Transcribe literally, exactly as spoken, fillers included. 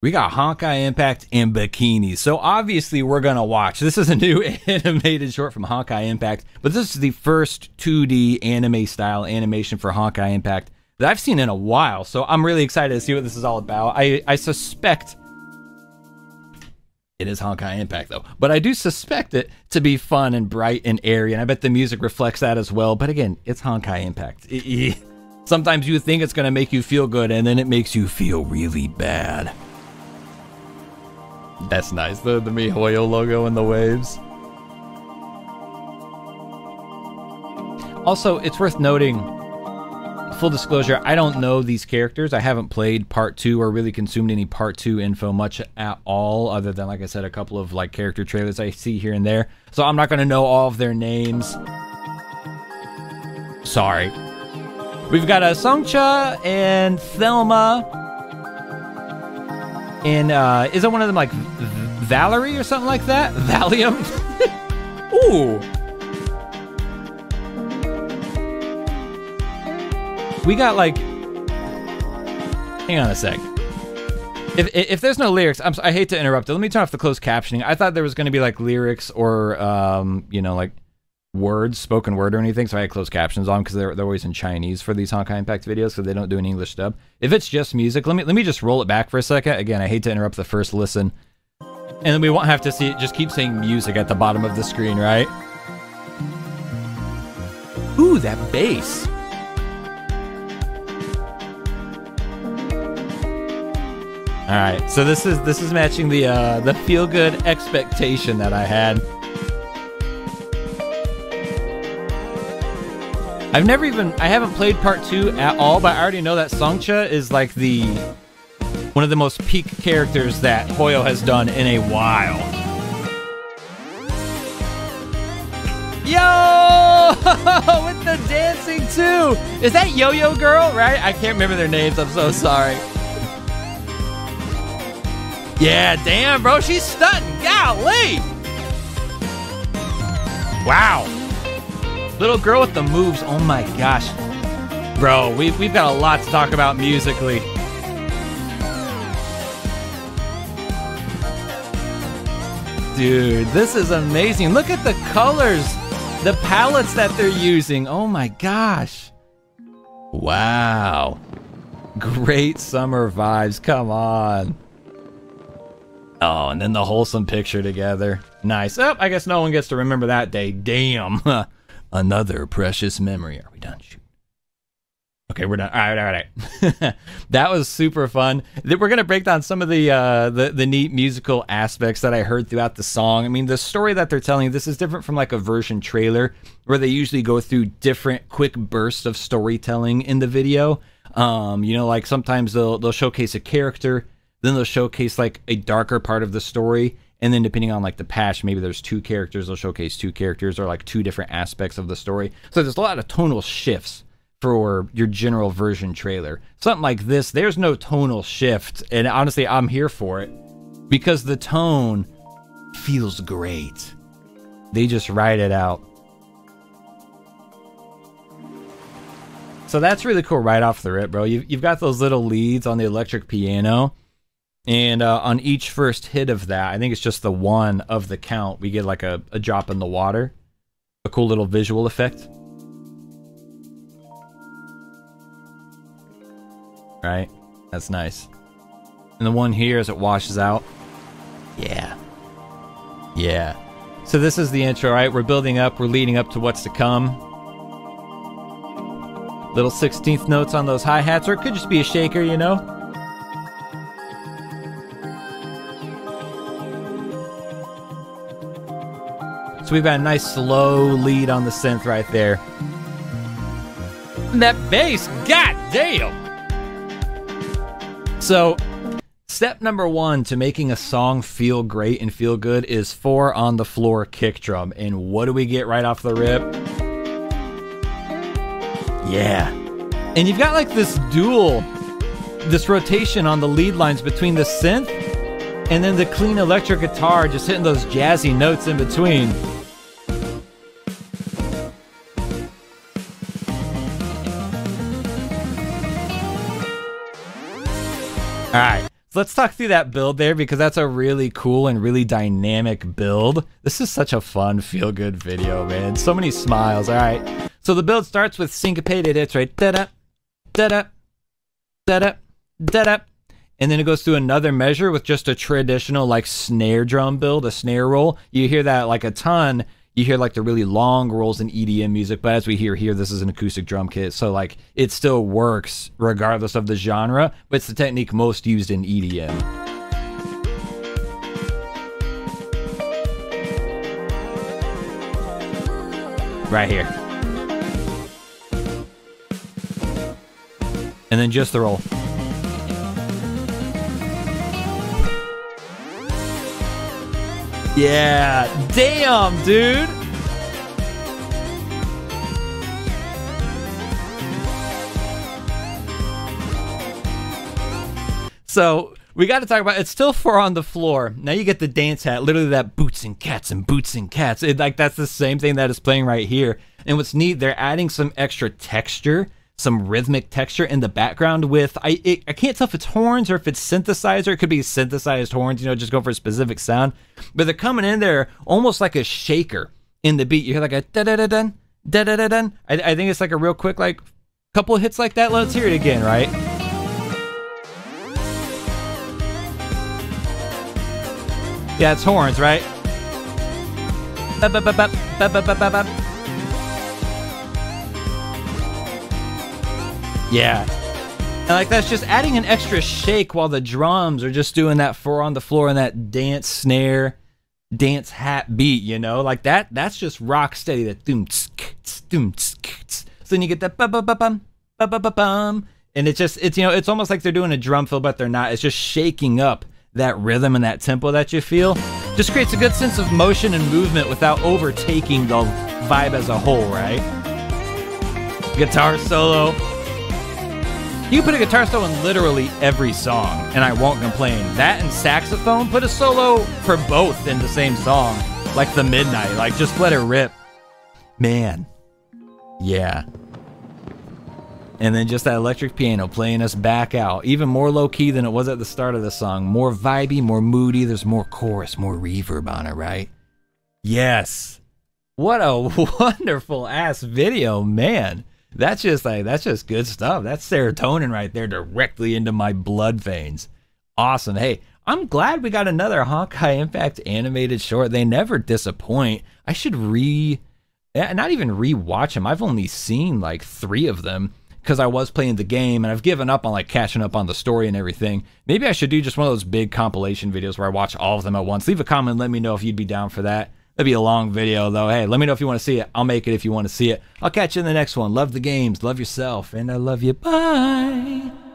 We got Honkai Impact and bikinis. So obviously we're going to watch. This is a new animated short from Honkai Impact, but this is the first two D anime style animation for Honkai Impact that I've seen in a while. So I'm really excited to see what this is all about. I, I suspect it is Honkai Impact though, but I do suspect it to be fun and bright and airy. And I bet the music reflects that as well. But again, it's Honkai Impact. Sometimes you think it's going to make you feel good and then it makes you feel really bad. That's nice, the, the MiHoYo logo and the waves. Also, it's worth noting, full disclosure, I don't know these characters. I haven't played part two or really consumed any part two info much at all, other than, like I said, a couple of like character trailers I see here and there. So I'm not gonna know all of their names. Sorry. We've got uh, Songque and Thelma. And uh, isn't one of them like Valerie or something like that? Valium? Ooh. We got like, hang on a sec. If, if there's no lyrics, I'm, I hate to interrupt it. Let me turn off the closed captioning. I thought there was gonna be like lyrics or, um, you know, like words, spoken word or anything. So I had closed captions on because they're, they're always in Chinese for these Honkai Impact videos, so they don't do an English dub. If it's just music, let me let me just roll it back for a second. Again, I hate to interrupt the first listen. And then we won't have to see it. Just keep saying music at the bottom of the screen, right? Ooh, that bass. All right, so this is this is matching the uh, the feel good expectation that I had. I've never even, I haven't played part two at all, but I already know that Songque is like the, one of the most peak characters that MiHoYo has done in a while. Yo! With the dancing too! Is that Yo-Yo Girl, right? I can't remember their names, I'm so sorry. Yeah, damn bro, she's stunting, golly! Wow. Little girl with the moves, oh my gosh. Bro, we've, we've got a lot to talk about musically. Dude, this is amazing. Look at the colors, the palettes that they're using. Oh my gosh. Wow. Great summer vibes, come on. Oh, and then the wholesome picture together. Nice. Oh, I guess no one gets to remember that day, damn. Another precious memory. Are we done? Shoot. Okay, we're done. All right, all right. That was super fun. We're gonna break down some of the, uh, the the neat musical aspects that I heard throughout the song. I mean, the story that they're telling, this is different from like a version trailer where they usually go through different quick bursts of storytelling in the video. Um, you know, like sometimes they'll they'll showcase a character, then they'll showcase like a darker part of the story. And then depending on like the patch, maybe there's two characters, they'll showcase two characters or like two different aspects of the story. So there's a lot of tonal shifts for your general version trailer. Something like this, there's no tonal shift. And honestly, I'm here for it because the tone feels great. They just ride it out. So that's really cool right off the rip, bro. You've, you've got those little leads on the electric piano. And uh, on each first hit of that, I think it's just the one of the count, we get like a, a drop in the water. A cool little visual effect. Right? That's nice. And the one here as it washes out. Yeah. Yeah. So this is the intro, right? We're building up, we're leading up to what's to come. Little sixteenth notes on those hi-hats, or it could just be a shaker, you know? So we've got a nice slow lead on the synth right there. And that bass, goddamn! So, step number one to making a song feel great and feel good is four on the floor kick drum. And what do we get right off the rip? Yeah. And you've got like this dual, this rotation on the lead lines between the synth and then the clean electric guitar just hitting those jazzy notes in between. All right, So let's talk through that build there, because that's a really cool and really dynamic build. This is such a fun, feel-good video, man. So many smiles. All right. So the build starts with syncopated hits, right? Da-da, da-da, da-da, da-da. And then it goes through another measure with just a traditional, like, snare drum build, a snare roll. You hear that, like, a ton. You hear, like, the really long rolls in E D M music, but as we hear here, this is an acoustic drum kit, so, like, it still works regardless of the genre, but it's the technique most used in E D M. Right here. And then just the roll. Yeah, damn, dude. So we got to talk about, it's still four on the floor. Now you get the dance hat, literally that boots and cats and boots and cats. It, like, that's the same thing that is playing right here. And what's neat, they're adding some extra texture, some rhythmic texture in the background with, I, it, I can't tell if it's horns or if it's synthesizer. It could be synthesized horns, you know, just go for a specific sound. But they're coming in there almost like a shaker in the beat. You hear like a da-da-da-dun, da-da-da-dun. I, I think it's like a real quick, like, couple of hits like that. Let's hear it again, right? Yeah, it's horns, right? Bup, bup, bup, bup, bup, bup, bup, bup, bup. Yeah. And, like, that's just adding an extra shake while the drums are just doing that four on the floor and that dance snare, dance hat beat, you know? Like, that, that's just rock steady. That doom tsk doom tsk. So then you get that ba ba ba bum ba ba ba bum, and it's just, it's, you know, it's almost like they're doing a drum fill, but they're not. It's just shaking up that rhythm and that tempo that you feel. Just creates a good sense of motion and movement without overtaking the vibe as a whole, right? Guitar solo. You can put a guitar solo in literally every song, and I won't complain. That and saxophone, put a solo for both in the same song, like the Midnight, like, just let it rip. Man, yeah. And then just that electric piano playing us back out, even more low-key than it was at the start of the song. More vibey, more moody, there's more chorus, more reverb on it, right? Yes. What a wonderful-ass video, man. That's just like, that's just good stuff. That's serotonin right there directly into my blood veins. Awesome. Hey, I'm glad we got another Honkai Impact animated short. They never disappoint. I should re, not even re-watch them. I've only seen like three of them because I was playing the game and I've given up on like catching up on the story and everything. Maybe I should do just one of those big compilation videos where I watch all of them at once. Leave a comment. Let me know if you'd be down for that. That'd be a long video, though. Hey, let me know if you want to see it. I'll make it if you want to see it. I'll catch you in the next one. Love the games. Love yourself. And I love you. Bye.